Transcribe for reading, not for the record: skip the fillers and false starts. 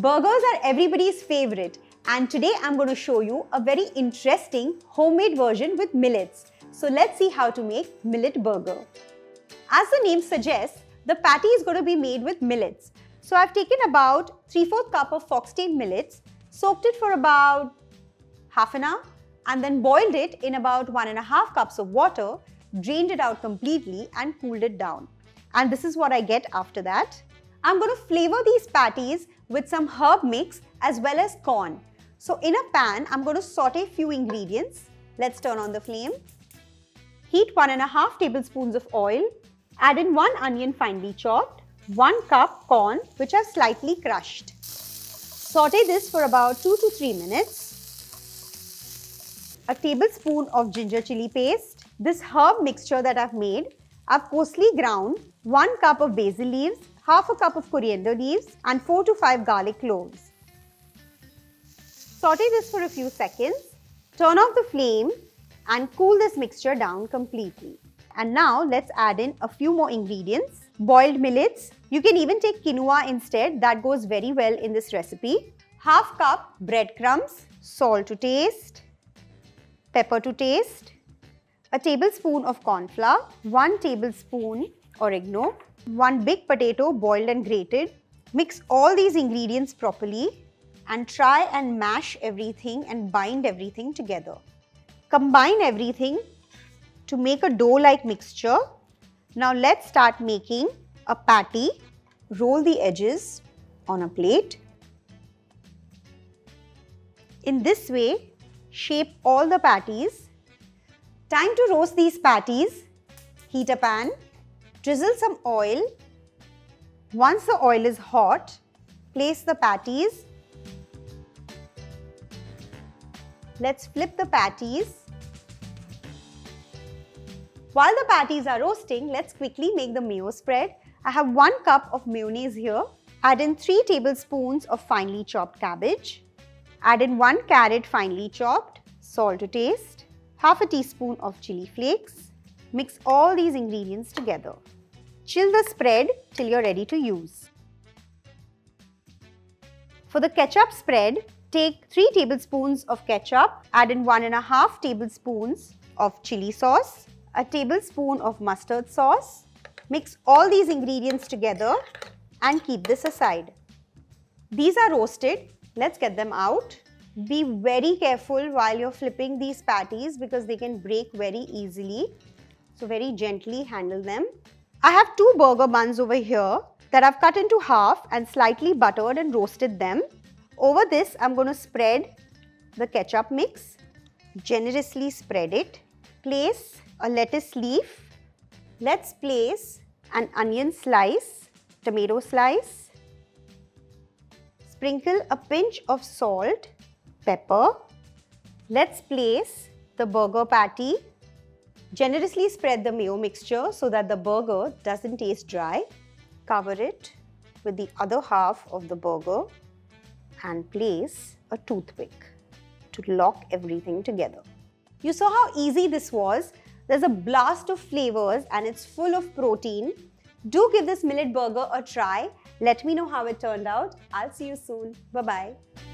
Burgers are everybody's favorite, and today I'm going to show you a very interesting homemade version with millets. So let's see how to make millet burger. As the name suggests, the patty is going to be made with millets. So I've taken about 3/4 cup of foxtail millets, soaked it for about half an hour and then boiled it in about 1.5 cups of water, drained it out completely and cooled it down. And this is what I get after that. I'm going to flavor these patties with some herb mix as well as corn. So in a pan, I'm going to saute few ingredients. Let's turn on the flame. Heat 1.5 tablespoons of oil. Add in 1 onion finely chopped, 1 cup corn which I've slightly crushed. Saute this for about 2 to 3 minutes. A tablespoon of ginger chili paste. This herb mixture that I've made, I've coarsely ground 1 cup of basil leaves, half a cup of coriander leaves and 4 to 5 garlic cloves. Saute this for a few seconds, turn off the flame and cool this mixture down completely. And now let's add in a few more ingredients. Boiled millets, you can even take quinoa instead, that goes very well in this recipe. Half cup breadcrumbs, salt to taste, pepper to taste, a tablespoon of cornflour, 1 tablespoon oregano, 1 big potato boiled and grated. Mix all these ingredients properly and try and mash everything and bind everything together. Combine everything to make a dough-like mixture. Now let's start making a patty. Roll the edges on a plate. In this way, shape all the patties. Time to roast these patties. Heat a pan. Drizzle some oil. Once the oil is hot, place the patties. Let's flip the patties. While the patties are roasting, let's quickly make the mayo spread. I have 1 cup of mayonnaise here. Add in 3 tablespoons of finely chopped cabbage. Add in 1 carrot finely chopped, salt to taste, half a teaspoon of chili flakes. Mix all these ingredients together. Chill the spread till you're ready to use. For the ketchup spread, take 3 tablespoons of ketchup. Add in 1.5 tablespoons of chili sauce. A tablespoon of mustard sauce. Mix all these ingredients together and keep this aside. These are roasted. Let's get them out. Be very careful while you're flipping these patties because they can break very easily. So very gently handle them. I have 2 burger buns over here that I've cut into half and slightly buttered and roasted them. Over this, I'm going to spread the ketchup mix. Generously spread it. Place a lettuce leaf. Let's place an onion slice, tomato slice. Sprinkle a pinch of salt, pepper. Let's place the burger patty. Generously spread the mayo mixture so that the burger doesn't taste dry. Cover it with the other half of the burger and place a toothpick to lock everything together. You saw how easy this was. There's a blast of flavors and it's full of protein. Do give this millet burger a try. Let me know how it turned out. I'll see you soon. Bye-bye.